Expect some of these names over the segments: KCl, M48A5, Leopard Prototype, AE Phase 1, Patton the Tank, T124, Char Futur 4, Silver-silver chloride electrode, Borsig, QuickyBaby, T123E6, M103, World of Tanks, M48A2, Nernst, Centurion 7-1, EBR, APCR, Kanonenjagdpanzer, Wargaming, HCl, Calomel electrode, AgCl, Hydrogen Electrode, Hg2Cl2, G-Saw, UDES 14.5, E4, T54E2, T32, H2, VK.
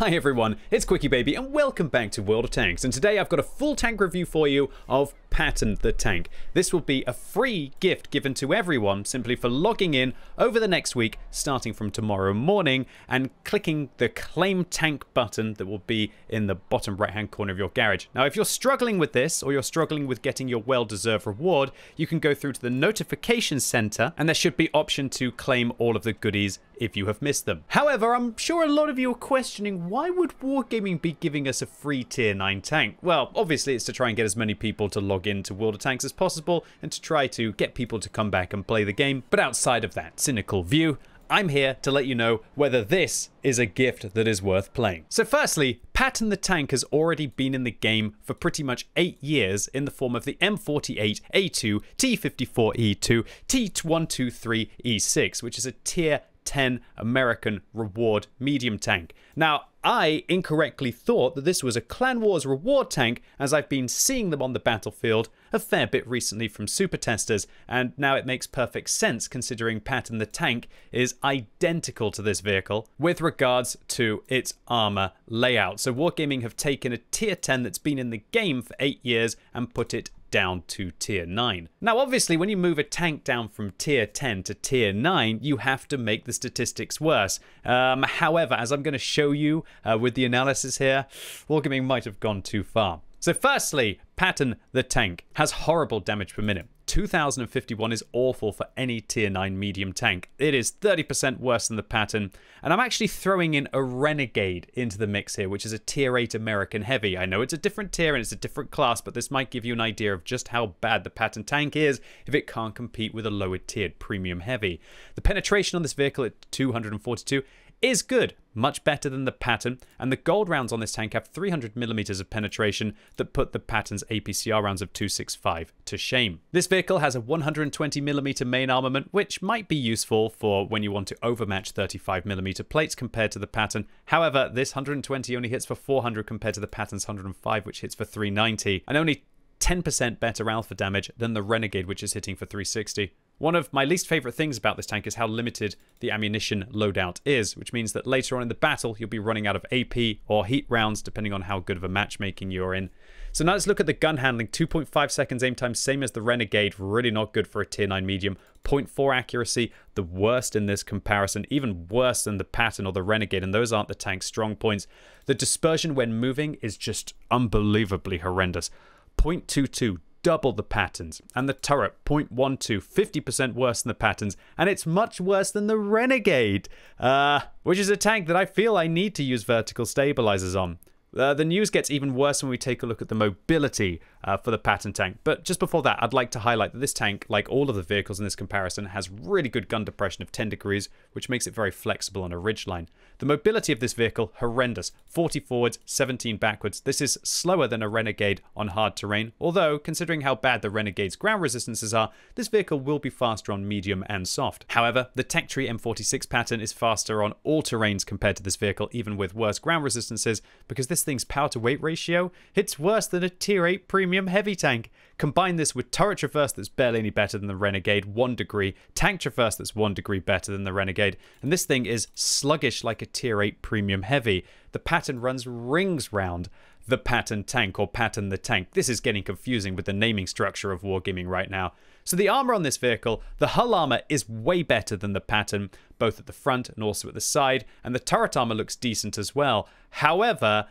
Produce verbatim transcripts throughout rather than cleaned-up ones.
Hi everyone, it's QuickyBaby and welcome back to World of Tanks, and today I've got a full tank review for you of Patton the Tank. This will be a free gift given to everyone simply for logging in over the next week starting from tomorrow morning and clicking the Claim Tank button that will be in the bottom right hand corner of your garage. Now if you're struggling with this or you're struggling with getting your well-deserved reward, you can go through to the notification center and there should be option to claim all of the goodies if you have missed them. However, I'm sure a lot of you are questioning, why would Wargaming be giving us a free tier nine tank? Well, obviously it's to try and get as many people to log into World of Tanks as possible and to try to get people to come back and play the game. But outside of that cynical view, I'm here to let you know whether this is a gift that is worth playing. So firstly, Patton the Tank has already been in the game for pretty much eight years in the form of the M forty-eight A two, T fifty-four E two, T one twenty-three E six, which is a tier ten American reward medium tank. Now, I incorrectly thought that this was a Clan Wars reward tank, as I've been seeing them on the battlefield a fair bit recently from super testers, and now it makes perfect sense considering Patton the Tank is identical to this vehicle with regards to its armor layout. So Wargaming have taken a tier ten that's been in the game for eight years and put it down to tier nine. Now obviously when you move a tank down from tier ten to tier nine, you have to make the statistics worse. Um, however, as I'm going to show you uh, with the analysis here, Wargaming might have gone too far. So firstly, Patton the Tank has horrible damage per minute. two thousand fifty-one is awful for any tier nine medium tank. It is thirty percent worse than the Patton, and I'm actually throwing in a Renegade into the mix here, which is a tier eight American heavy. I know it's a different tier and it's a different class, but this might give you an idea of just how bad the Patton tank is if it can't compete with a lower tiered premium heavy. The penetration on this vehicle at two hundred forty-two is good, much better than the Patton, and the gold rounds on this tank have three hundred millimeters of penetration that put the Patton's A P C R rounds of two sixty-five to shame. This vehicle has a one hundred twenty millimeter main armament, which might be useful for when you want to overmatch thirty-five millimeter plates compared to the Patton. However, this one hundred twenty only hits for four hundred compared to the Patton's one hundred five, which hits for three ninety, and only ten percent better alpha damage than the Renegade, which is hitting for three sixty. One of my least favourite things about this tank is how limited the ammunition loadout is, which means that later on in the battle you'll be running out of A P or heat rounds depending on how good of a matchmaking you're in. So now let's look at the gun handling. two point five seconds aim time, same as the Renegade, really not good for a tier nine medium. zero point four accuracy, the worst in this comparison, even worse than the Patton or the Renegade, and those aren't the tank's strong points. The dispersion when moving is just unbelievably horrendous. zero point two two, double the Patton's, and the turret zero point one two, fifty percent worse than the Patton's, and it's much worse than the Renegade, uh, which is a tank that I feel I need to use vertical stabilizers on. Uh, the news gets even worse when we take a look at the mobility uh, for the Patton tank, but just before that I'd like to highlight that this tank, like all of the vehicles in this comparison, has really good gun depression of ten degrees, which makes it very flexible on a ridgeline. The mobility of this vehicle, horrendous, forty forwards, seventeen backwards. This is slower than a Renegade on hard terrain, although considering how bad the Renegade's ground resistances are, this vehicle will be faster on medium and soft. However, the Tech Tree M forty-six Patton is faster on all terrains compared to this vehicle, even with worse ground resistances, because this This thing's power to weight ratio hits worse than a tier eight premium heavy tank. Combine this with turret traverse that's barely any better than the Renegade, one degree, tank traverse that's one degree better than the Renegade, and this thing is sluggish like a tier eight premium heavy. The Patton runs rings round the Patton tank, or Patton the Tank. This is getting confusing with the naming structure of Wargaming right now. So the armor on this vehicle, the hull armor is way better than the Patton, both at the front and also at the side, and the turret armor looks decent as well. However,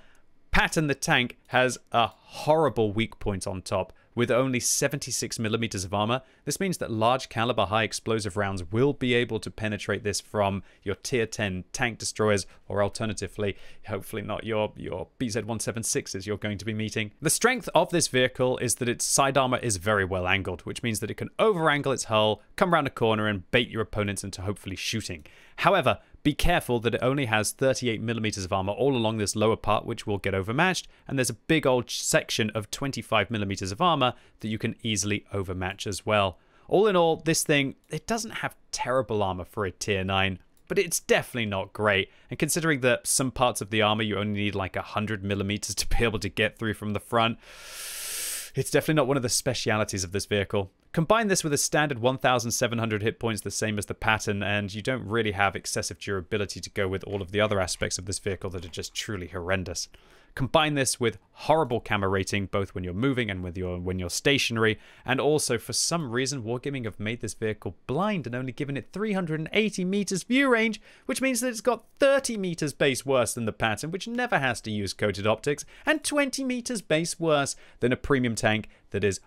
Patton the Tank has a horrible weak point on top. With only seventy-six millimeters of armor, this means that large caliber high explosive rounds will be able to penetrate this from your tier ten tank destroyers, or alternatively, hopefully not your, your B Z one seventy-sixes you're going to be meeting. The strength of this vehicle is that its side armor is very well angled, which means that it can over-angle its hull, come around a corner and bait your opponents into hopefully shooting. However, be careful that it only has thirty-eight millimeters of armor all along this lower part, which will get overmatched, and there's a big old section of twenty-five millimeters of armor that you can easily overmatch as well. All in all, this thing, it doesn't have terrible armor for a tier nine, but it's definitely not great, and considering that some parts of the armor you only need like one hundred millimeters to be able to get through from the front, it's definitely not one of the specialities of this vehicle. Combine this with a standard one thousand seven hundred hit points, the same as the Patton, and you don't really have excessive durability to go with all of the other aspects of this vehicle that are just truly horrendous. Combine this with horrible camera rating, both when you're moving and with your, when you're stationary, and also for some reason Wargaming have made this vehicle blind and only given it three hundred eighty meters view range, which means that it's got thirty meters base worse than the Patton, which never has to use coated optics, and twenty meters base worse than a premium tank that is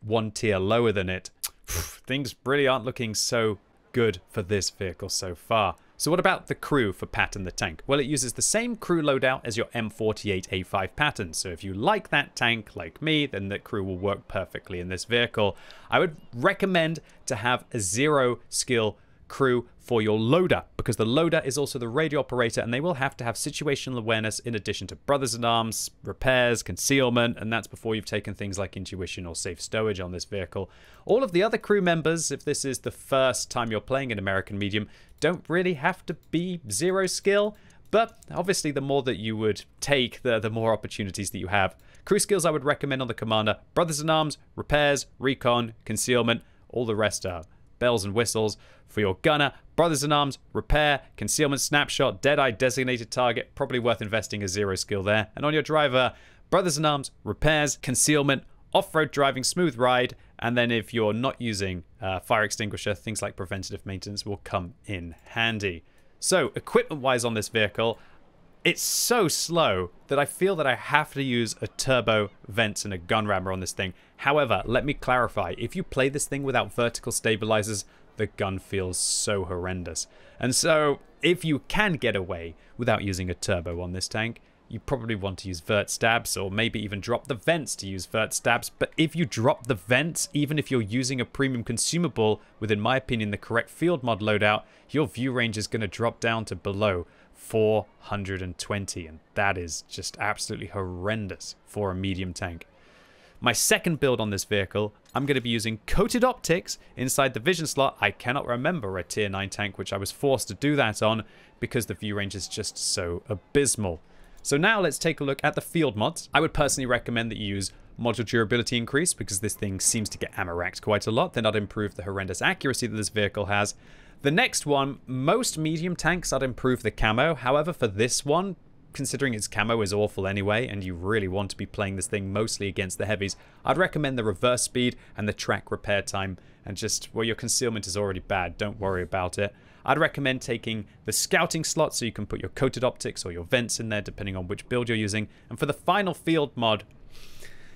one tier lower than it. Things really aren't looking so good for this vehicle so far. So what about the crew for Patton the Tank? Well, it uses the same crew loadout as your M forty-eight A five Patton, so if you like that tank like me, then that crew will work perfectly in this vehicle. I would recommend to have a zero skill crew for your loader, because the loader is also the radio operator, and they will have to have situational awareness in addition to brothers in arms, repairs, concealment, and that's before you've taken things like intuition or safe stowage on this vehicle. All of the other crew members, if this is the first time you're playing in American Medium, don't really have to be zero skill, but obviously the more that you would take, the, the more opportunities that you have. Crew skills I would recommend on the commander: brothers in arms, repairs, recon, concealment. All the rest are bells and whistles. For your gunner, brothers in arms, repair, concealment, snapshot, dead-eye, designated target, probably worth investing a zero skill there. And on your driver, brothers in arms, repairs, concealment, off-road driving, smooth ride, and then if you're not using uh, fire extinguisher, things like preventative maintenance will come in handy. So equipment-wise on this vehicle, it's so slow that I feel that I have to use a turbo, vents, and a gun rammer on this thing. However, let me clarify, if you play this thing without vertical stabilizers, the gun feels so horrendous. And so, if you can get away without using a turbo on this tank, you probably want to use vert stabs, or maybe even drop the vents to use vert stabs. But if you drop the vents, even if you're using a premium consumable with, in my opinion, the correct field mod loadout, your view range is going to drop down to below four hundred twenty, and that is just absolutely horrendous for a medium tank. My second build on this vehicle, I'm going to be using coated optics inside the vision slot. I cannot remember a tier nine tank which I was forced to do that on because the view range is just so abysmal. So now let's take a look at the field mods. I would personally recommend that you use module durability increase because this thing seems to get amaraked quite a lot. Then I'd improve the horrendous accuracy that this vehicle has. The next one, most medium tanks, I'd improve the camo. However, for this one, considering its camo is awful anyway, and you really want to be playing this thing mostly against the heavies, I'd recommend the reverse speed and the track repair time, and just, well, your concealment is already bad, don't worry about it. I'd recommend taking the scouting slot so you can put your coated optics or your vents in there depending on which build you're using. And for the final field mod,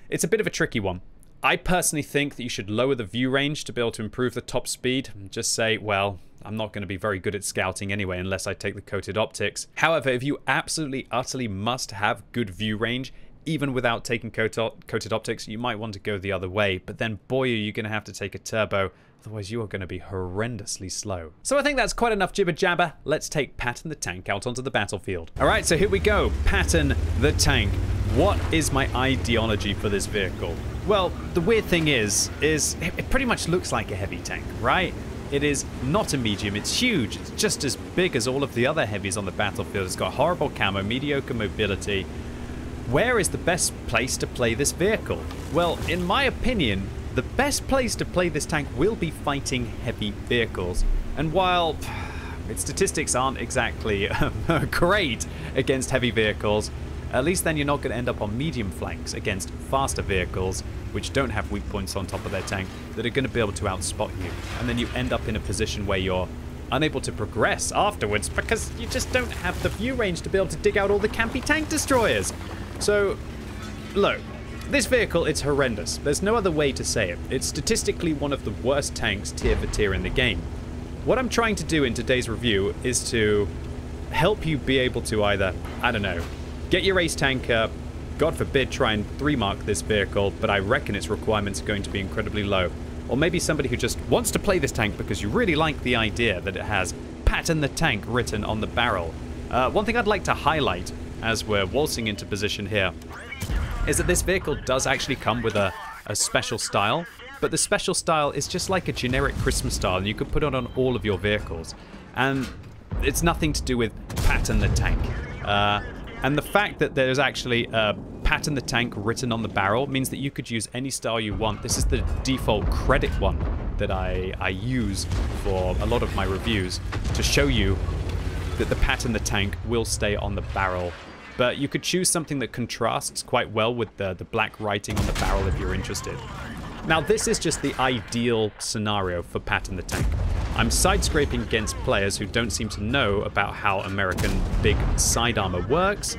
it's a bit of a tricky one. I personally think that you should lower the view range to be able to improve the top speed and just say, well, I'm not going to be very good at scouting anyway unless I take the coated optics. However, if you absolutely, utterly must have good view range, even without taking coated optics, you might want to go the other way. But then, boy, are you going to have to take a turbo. Otherwise, you are going to be horrendously slow. So I think that's quite enough jibber-jabber. Let's take Patton the Tank out onto the battlefield. All right, so here we go. Patton the Tank. What is my ideology for this vehicle? Well, the weird thing is, is it pretty much looks like a heavy tank, right? It is not a medium, it's huge, it's just as big as all of the other heavies on the battlefield. It's got horrible camo, mediocre mobility. Where is the best place to play this vehicle? Well, in my opinion, the best place to play this tank will be fighting heavy vehicles. And while its statistics aren't exactly great against heavy vehicles, at least then you're not going to end up on medium flanks against faster vehicles, which don't have weak points on top of their tank, that are going to be able to outspot you. And then you end up in a position where you're unable to progress afterwards because you just don't have the view range to be able to dig out all the campy tank destroyers. So, look, this vehicle, it's horrendous. There's no other way to say it. It's statistically one of the worst tanks tier for tier in the game. What I'm trying to do in today's review is to help you be able to either, I don't know, get your ace tank up, God forbid try and three mark this vehicle, but I reckon its requirements are going to be incredibly low. Or maybe somebody who just wants to play this tank because you really like the idea that it has Patton the Tank written on the barrel. Uh, one thing I'd like to highlight, as we're waltzing into position here, is that this vehicle does actually come with a, a special style, but the special style is just like a generic Christmas style, and you could put it on all of your vehicles. And it's nothing to do with Patton the Tank. Uh, And the fact that there's actually a Patton the Tank written on the barrel means that you could use any style you want. This is the default credit one that I, I use for a lot of my reviews to show you that the Patton the Tank will stay on the barrel. But you could choose something that contrasts quite well with the, the black writing on the barrel if you're interested. Now this is just the ideal scenario for Patton the Tank. I'm side scraping against players who don't seem to know about how American big side armor works,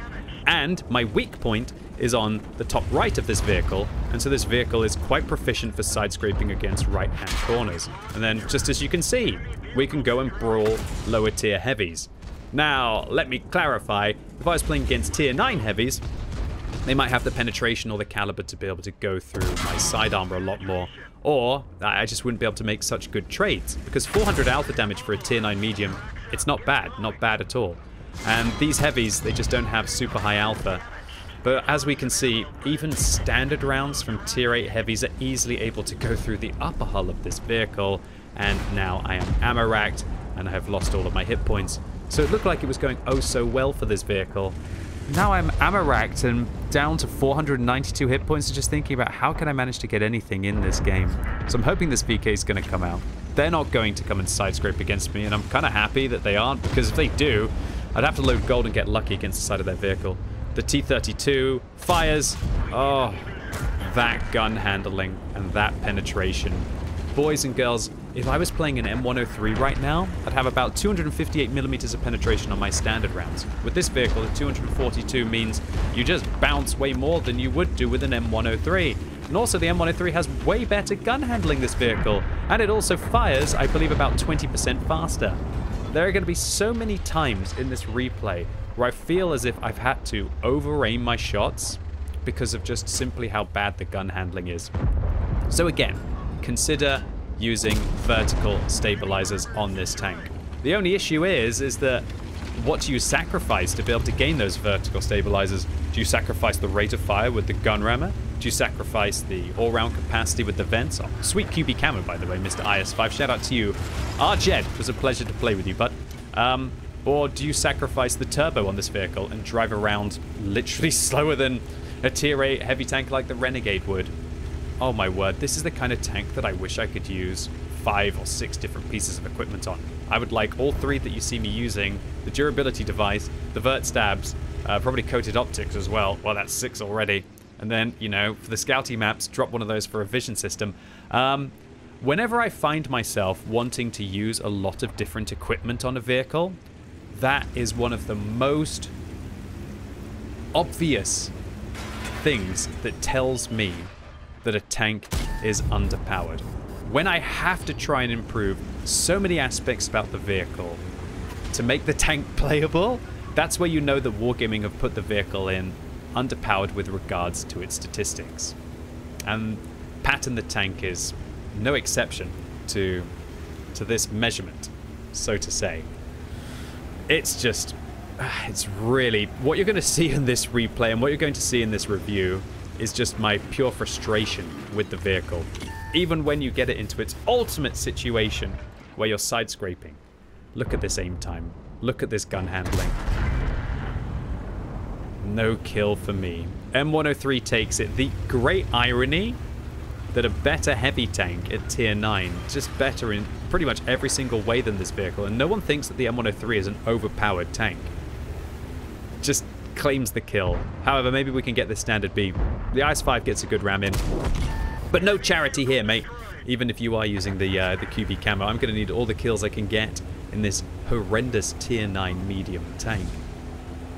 and my weak point is on the top right of this vehicle, and so this vehicle is quite proficient for side scraping against right hand corners. And then just as you can see, we can go and brawl lower tier heavies. Now let me clarify, if I was playing against tier nine heavies, they might have the penetration or the caliber to be able to go through my side armor a lot more, or I just wouldn't be able to make such good trades, because four hundred alpha damage for a tier nine medium, it's not bad, not bad at all. And these heavies, they just don't have super high alpha. But as we can see, even standard rounds from tier eight heavies are easily able to go through the upper hull of this vehicle, and now I am ammo racked and I have lost all of my hit points. So it looked like it was going oh so well for this vehicle. Now I'm ammo racked and down to four hundred ninety-two hit points and just thinking about how can I manage to get anything in this game. So I'm hoping this V K is going to come out. They're not going to come and side scrape against me, and I'm kind of happy that they aren't, because if they do, I'd have to load gold and get lucky against the side of their vehicle. The T thirty-two fires. Oh, that gun handling and that penetration. Boys and girls, if I was playing an M one oh three right now, I'd have about two hundred fifty-eight millimeters of penetration on my standard rounds. With this vehicle, the two hundred forty-two means you just bounce way more than you would do with an M one oh three. And also the M one oh three has way better gun handling this vehicle. And it also fires, I believe, about twenty percent faster. There are going to be so many times in this replay where I feel as if I've had to over-aim my shots because of just simply how bad the gun handling is. So again, consider using vertical stabilizers on this tank. The only issue is, is that what do you sacrifice to be able to gain those vertical stabilizers? Do you sacrifice the rate of fire with the gun rammer? Do you sacrifice the all-round capacity with the vents? Oh, sweet Q B Camo, by the way, Mister I S five, shout out to you. Ah, Jed, it was a pleasure to play with you, bud. Um, or do you sacrifice the turbo on this vehicle and drive around literally slower than a tier eight heavy tank like the Renegade would? Oh my word, this is the kind of tank that I wish I could use five or six different pieces of equipment on. I would like all three that you see me using, the durability device, the vert stabs, uh, probably coated optics as well. Well, that's six already. And then, you know, for the scouty maps, drop one of those for a vision system. Um, whenever I find myself wanting to use a lot of different equipment on a vehicle, that is one of the most obvious things that tells me that a tank is underpowered. When I have to try and improve so many aspects about the vehicle to make the tank playable, that's where you know that Wargaming have put the vehicle in underpowered with regards to its statistics. And Patton the Tank is no exception to, to this measurement, so to say. It's just, it's really, what you're going to see in this replay and what you're going to see in this review is just my pure frustration with the vehicle. Even when you get it into its ultimate situation where you're side scraping. Look at this aim time. Look at this gun handling. No kill for me. M one oh three takes it. The great irony that a better heavy tank at tier nine, just better in pretty much every single way than this vehicle, and no one thinks that the M one oh three is an overpowered tank, just claims the kill. However, maybe we can get this standard B. The I S five gets a good ram in, but no charity here, mate. Even if you are using the uh, the Q B Camo, I'm going to need all the kills I can get in this horrendous tier nine medium tank.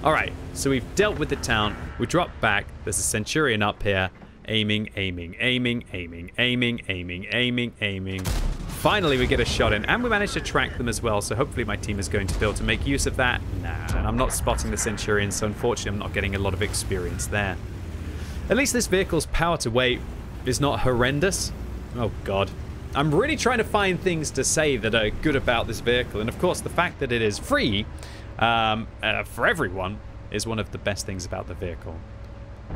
All right, so we've dealt with the town. We drop back. There's a Centurion up here. Aiming, aiming, aiming, aiming, aiming, aiming, aiming, aiming. Finally, we get a shot in, and we managed to track them as well, so hopefully my team is going to be able to make use of that. Nah, and I'm not spotting the Centurion, so unfortunately I'm not getting a lot of experience there. At least this vehicle's power to weight is not horrendous. Oh, God. I'm really trying to find things to say that are good about this vehicle, and of course the fact that it is free um, uh, for everyone is one of the best things about the vehicle.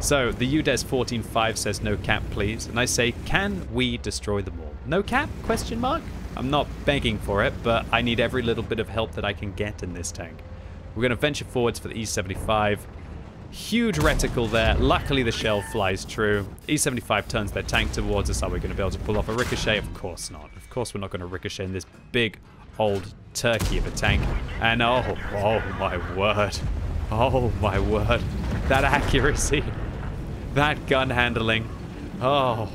So, the U D E S fourteen point five says no cap, please, and I say, can we destroy them all? No cap? Question mark? I'm not begging for it, but I need every little bit of help that I can get in this tank. We're going to venture forwards for the E seventy-five. Huge reticle there. Luckily, the shell flies true. E seventy-five turns their tank towards us. Are we going to be able to pull off a ricochet? Of course not. Of course we're not going to ricochet in this big old turkey of a tank. And oh, oh my word. Oh my word. That accuracy. That gun handling. Oh,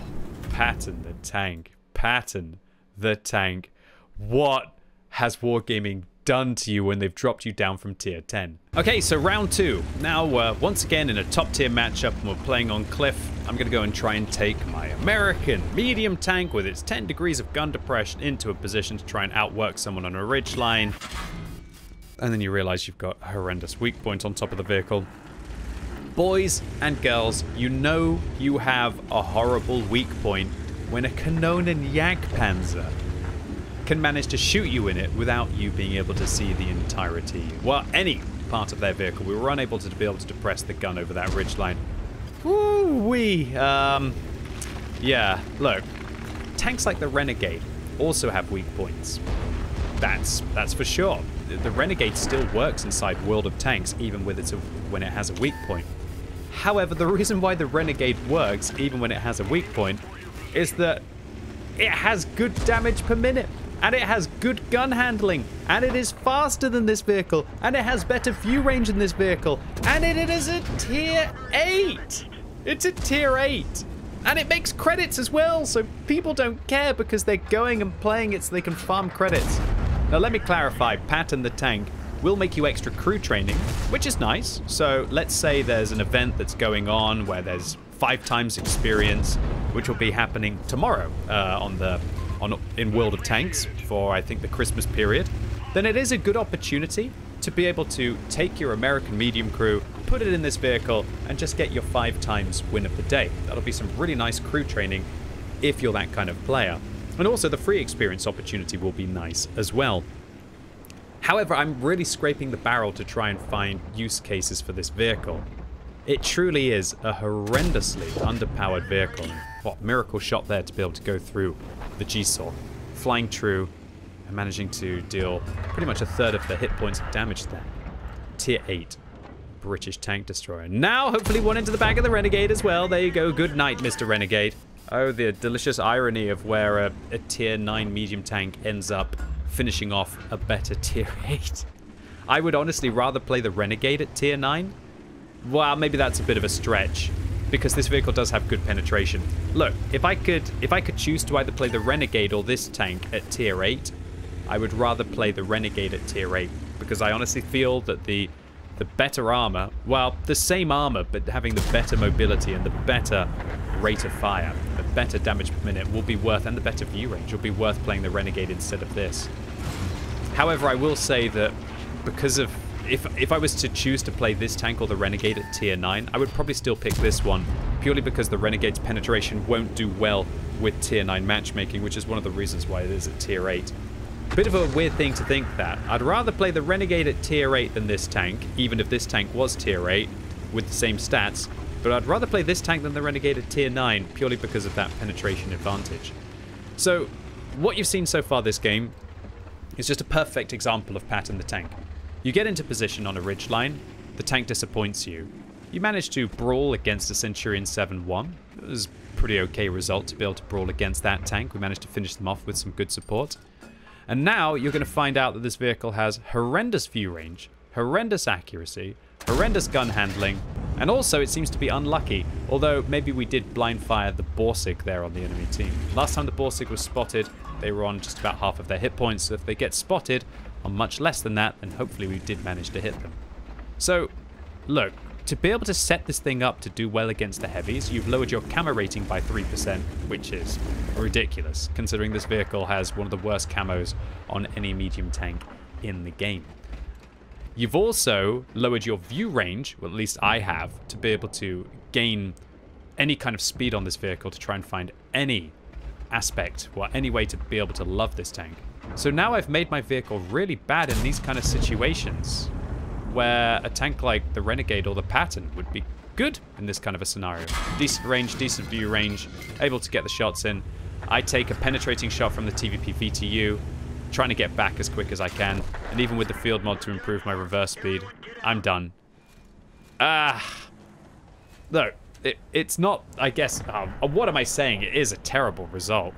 Patton the Tank. Patton the Tank. What has Wargaming done to you when they've dropped you down from tier ten? Okay, so round two. Now, uh, once again in a top tier matchup, and we're playing on Cliff. I'm going to go and try and take my American medium tank with its ten degrees of gun depression into a position to try and outwork someone on a ridge line. And then you realize you've got a horrendous weak point on top of the vehicle. Boys and girls, you know you have a horrible weak point when a Kanonenjagdpanzer can manage to shoot you in it without you being able to see the entirety, well, any part of their vehicle. We were unable to be able to depress the gun over that ridgeline. Woo-wee! Um, yeah, look. Tanks like the Renegade also have weak points. That's, that's for sure. The Renegade still works inside World of Tanks, even with its, when it has a weak point. However, the reason why the Renegade works, even when it has a weak point, is that it has good damage per minute, and it has good gun handling, and it is faster than this vehicle, and it has better view range than this vehicle, and it, it is a tier eight! It's a tier eight! And it makes credits as well, so people don't care because they're going and playing it so they can farm credits. Now let me clarify, Patton the Tank will make you extra crew training, which is nice. So let's say there's an event that's going on where there's five times experience, which will be happening tomorrow uh, on the on in World of Tanks for, I think, the Christmas period. Then it is a good opportunity to be able to take your American medium crew, put it in this vehicle, and just get your five times win of the day. That'll be some really nice crew training if you're that kind of player. And also the free experience opportunity will be nice as well. However, I'm really scraping the barrel to try and find use cases for this vehicle. It truly is a horrendously underpowered vehicle. What miracle shot there to be able to go through the G-Saw, flying true and managing to deal pretty much a third of the hit points of damage there. Tier eight British tank destroyer. Now hopefully one into the back of the Renegade as well. There you go. Good night, Mister Renegade. Oh, the delicious irony of where a, a tier nine medium tank ends up finishing off a better tier eight. I would honestly rather play the Renegade at tier nine. Well, maybe that's a bit of a stretch, because this vehicle does have good penetration. Look, if I could if I could choose to either play the Renegade or this tank at tier eight, I would rather play the Renegade at tier eight, because I honestly feel that the the better armor, well, the same armor, but having the better mobility and the better rate of fire, the better damage per minute will be worth, and the better view range will be worth playing the Renegade instead of this. However, I will say that because of if if I was to choose to play this tank or the Renegade at tier nine, I would probably still pick this one, purely because the Renegade's penetration won't do well with tier nine matchmaking, which is one of the reasons why it is at tier eight. Bit of a weird thing to think that. I'd rather play the Renegade at tier eight than this tank, even if this tank was tier eight with the same stats. But I'd rather play this tank than the Renegade at tier nine, purely because of that penetration advantage. So, what you've seen so far this game is just a perfect example of Patton the Tank. You get into position on a ridgeline, the tank disappoints you. You manage to brawl against a Centurion seven one. It was a pretty okay result to be able to brawl against that tank. We managed to finish them off with some good support. And now you're going to find out that this vehicle has horrendous view range, horrendous accuracy, horrendous gun handling, and also it seems to be unlucky, although maybe we did blind fire the Borsig there on the enemy team. Last time the Borsig was spotted, they were on just about half of their hit points, so if they get spotted on much less than that, then hopefully we did manage to hit them. So, look, to be able to set this thing up to do well against the heavies, you've lowered your camo rating by three percent, which is ridiculous, considering this vehicle has one of the worst camos on any medium tank in the game. You've also lowered your view range, well, at least I have, to be able to gain any kind of speed on this vehicle to try and find any aspect or any way to be able to love this tank. So now I've made my vehicle really bad in these kind of situations where a tank like the Renegade or the Patton would be good in this kind of a scenario. Decent range, decent view range, able to get the shots in. I take a penetrating shot from the T V P V T U, trying to get back as quick as I can, and even with the field mod to improve my reverse speed, I'm done. Ah. No, it, it's not, I guess, um, what am I saying? It is a terrible result.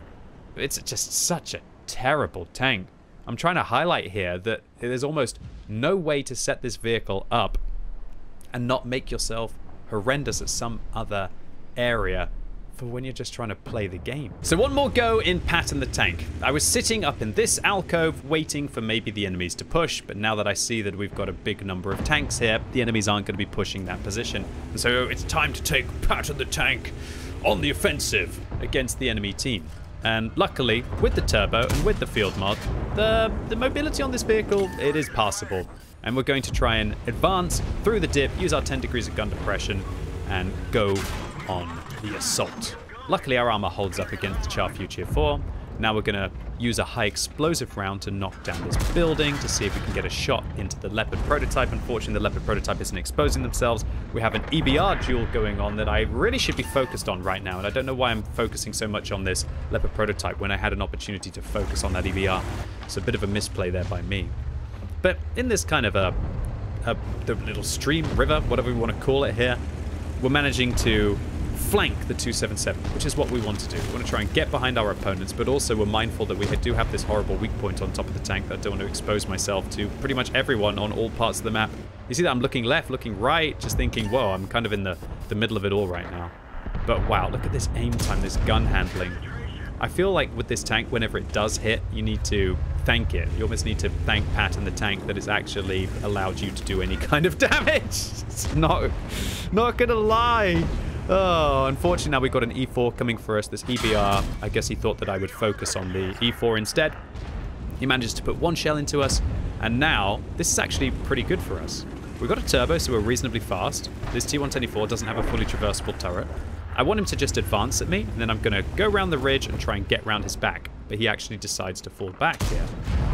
It's just such a terrible tank. I'm trying to highlight here that there's almost no way to set this vehicle up and not make yourself horrendous at some other area for when you're just trying to play the game. So one more go in Patton the Tank. I was sitting up in this alcove waiting for maybe the enemies to push, but now that I see that we've got a big number of tanks here, the enemies aren't going to be pushing that position. And so it's time to take Patton the Tank on the offensive against the enemy team. And luckily, with the turbo and with the field mod, the, the mobility on this vehicle, it is passable. And we're going to try and advance through the dip, use our ten degrees of gun depression, and go on the assault. Luckily, our armor holds up against the Char Futur four. Now we're going to use a high explosive round to knock down this building to see if we can get a shot into the Leopard Prototype. Unfortunately, the Leopard Prototype isn't exposing themselves. We have an E B R duel going on that I really should be focused on right now, and I don't know why I'm focusing so much on this Leopard Prototype when I had an opportunity to focus on that E B R. It's a bit of a misplay there by me. But in this kind of a, a the little stream, river, whatever we want to call it here, we're managing to flank the two seventy-seven, which is what we want to do. We want to try and get behind our opponents, but also we're mindful that we do have this horrible weak point on top of the tank that I don't want to expose myself to pretty much everyone on all parts of the map. You see that I'm looking left, looking right, just thinking, whoa, I'm kind of in the, the middle of it all right now. But wow, look at this aim time, this gun handling. I feel like with this tank, whenever it does hit, you need to thank it. You almost need to thank Patton the Tank that it's actually allowed you to do any kind of damage. It's not, not gonna lie. Oh, unfortunately now we've got an E four coming for us, this E B R. I guess he thought that I would focus on the E four instead. He manages to put one shell into us, and now this is actually pretty good for us. We've got a turbo, so we're reasonably fast. This T one twenty-four doesn't have a fully traversable turret. I want him to just advance at me, and then I'm going to go around the ridge and try and get round his back, but he actually decides to fall back here.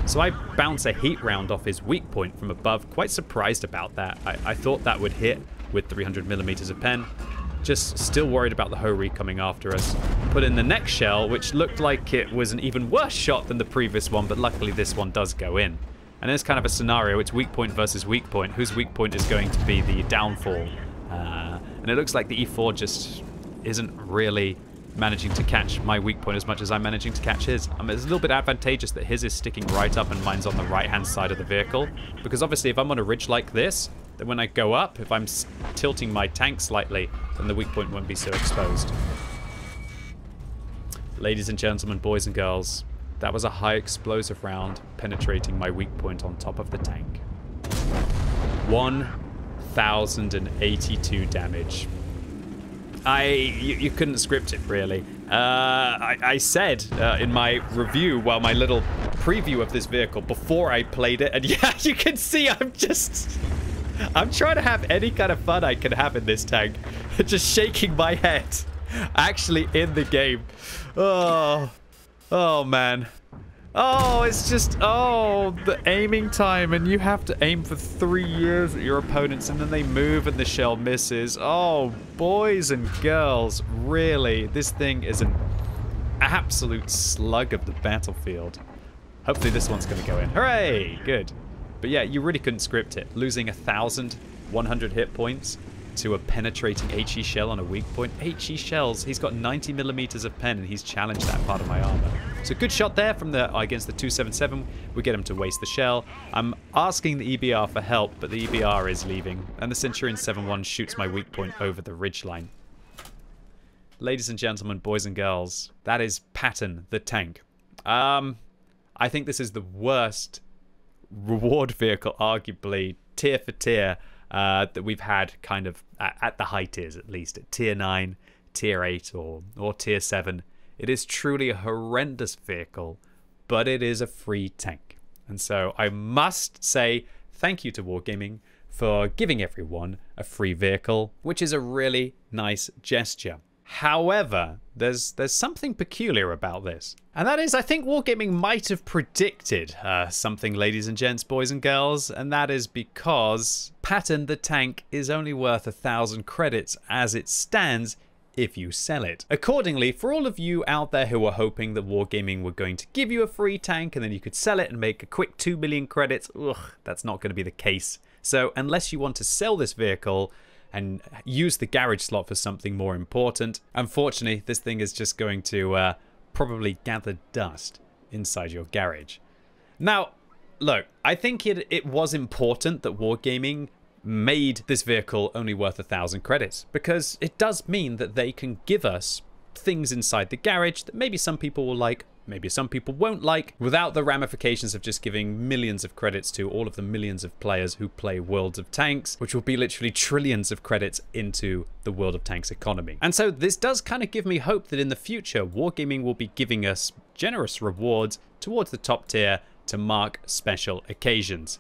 So I bounce a heat round off his weak point from above, quite surprised about that. I, I thought that would hit with three hundred millimeters of pen. Just still worried about the Ho-Ri coming after us. Put in the next shell, which looked like it was an even worse shot than the previous one, but luckily this one does go in. And there's kind of a scenario, it's weak point versus weak point. Whose weak point is going to be the downfall? Uh, and it looks like the E four just isn't really managing to catch my weak point as much as I'm managing to catch his. I mean, it's a little bit advantageous that his is sticking right up and mine's on the right-hand side of the vehicle. Because obviously if I'm on a ridge like this, then when I go up, if I'm tilting my tank slightly, then the weak point won't be so exposed. Ladies and gentlemen, boys and girls, that was a high explosive round penetrating my weak point on top of the tank. one thousand eighty-two damage. I, you, you couldn't script it, really. Uh, I, I said uh, in my review, well, my little preview of this vehicle before I played it, and yeah, you can see I'm just... I'm trying to have any kind of fun I can have in this tank. Just shaking my head. Actually in the game. Oh. Oh, man. Oh, it's just... Oh, the aiming time. And you have to aim for three years at your opponents. And then they move and the shell misses. Oh, boys and girls. Really. This thing is an absolute slug of the battlefield. Hopefully this one's going to go in. Hooray! Good. But yeah, you really couldn't script it. Losing one thousand one hundred hit points to a penetrating HE shell on a weak point. HE shells, he's got ninety millimeters of pen and he's challenged that part of my armor. So good shot there from the against the two seventy-seven. We get him to waste the shell. I'm asking the E B R for help, but the E B R is leaving. And the Centurion seven one shoots my weak point over the ridgeline. Ladies and gentlemen, boys and girls, that is Patton the Tank. Um, I think this is the worst reward vehicle, arguably tier for tier, uh that we've had kind of at, at the high tiers, at least at tier nine, tier eight, or or tier seven. It is truly a horrendous vehicle, but it is a free tank, and so I must say thank you to Wargaming for giving everyone a free vehicle, which is a really nice gesture. However, there's there's something peculiar about this. And that is, I think Wargaming might have predicted uh, something, ladies and gents, boys and girls. And that is because Patton the Tank is only worth a thousand credits as it stands if you sell it. Accordingly, for all of you out there who were hoping that Wargaming were going to give you a free tank and then you could sell it and make a quick two million credits, ugh, that's not going to be the case. So unless you want to sell this vehicle, and use the garage slot for something more important. Unfortunately, this thing is just going to uh, probably gather dust inside your garage. Now, look, I think it, it was important that Wargaming made this vehicle only worth a thousand credits, because it does mean that they can give us things inside the garage that maybe some people will like, maybe some people won't like, without the ramifications of just giving millions of credits to all of the millions of players who play World of Tanks, which will be literally trillions of credits into the World of Tanks economy. And so this does kind of give me hope that in the future, Wargaming will be giving us generous rewards towards the top tier to mark special occasions.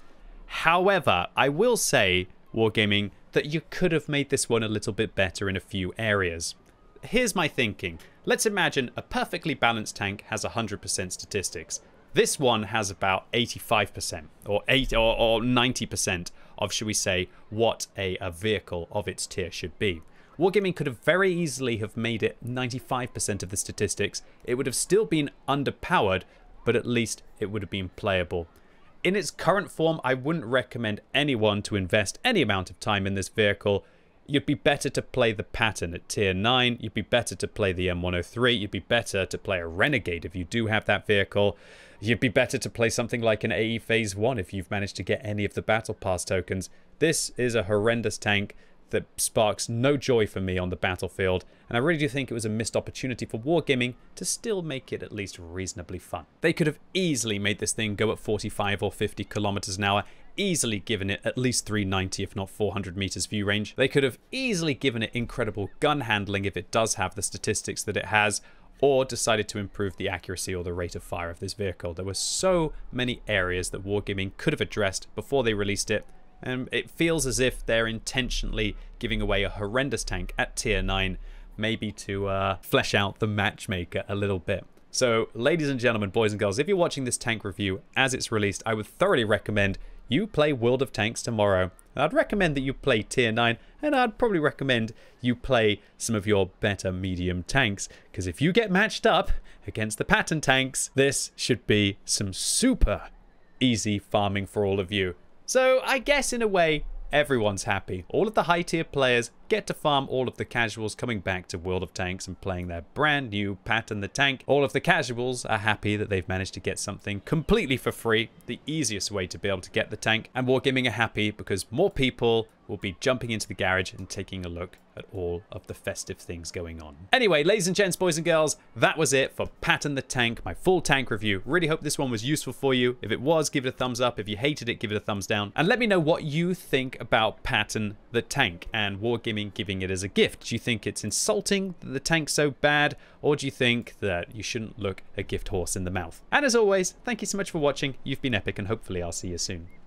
However, I will say, Wargaming, that you could have made this one a little bit better in a few areas. Here's my thinking. Let's imagine a perfectly balanced tank has one hundred percent statistics. This one has about eighty-five percent or eight or, or ninety percent of, should we say, what a, a vehicle of its tier should be. Wargaming could have very easily have made it ninety-five percent of the statistics. It would have still been underpowered, but at least it would have been playable. In its current form, I wouldn't recommend anyone to invest any amount of time in this vehicle. You'd be better to play the Patton at tier nine, you'd be better to play the M one oh three, you'd be better to play a Renegade if you do have that vehicle, you'd be better to play something like an A E phase one if you've managed to get any of the Battle Pass tokens. This is a horrendous tank that sparks no joy for me on the battlefield, and I really do think it was a missed opportunity for Wargaming to still make it at least reasonably fun. They could have easily made this thing go at forty-five or fifty kilometers an hour, easily given it at least three ninety if not four hundred meters view range. They could have easily given it incredible gun handling if it does have the statistics that it has, or decided to improve the accuracy or the rate of fire of this vehicle. There were so many areas that Wargaming could have addressed before they released it, and it feels as if they're intentionally giving away a horrendous tank at tier nine, maybe to uh, flesh out the matchmaker a little bit. So ladies and gentlemen, boys and girls, if you're watching this tank review as it's released, I would thoroughly recommend you play World of Tanks tomorrow. I'd recommend that you play tier nine, and I'd probably recommend you play some of your better medium tanks, because if you get matched up against the Patton tanks, this should be some super easy farming for all of you. So I guess in a way, everyone's happy. All of the high tier players get to farm all of the casuals coming back to World of Tanks and playing their brand new Patton the Tank. All of the casuals are happy that they've managed to get something completely for free, the easiest way to be able to get the tank, and Wargaming are happy because more people will be jumping into the garage and taking a look at all of the festive things going on. Anyway, ladies and gents, boys and girls, that was it for Patton the Tank, my full tank review. Really hope this one was useful for you. If it was, give it a thumbs up. If you hated it, give it a thumbs down. And let me know what you think about Patton the Tank and Wargaming giving it as a gift. Do you think it's insulting that the tank's so bad? Or do you think that you shouldn't look a gift horse in the mouth? And as always, thank you so much for watching. You've been epic, and hopefully I'll see you soon.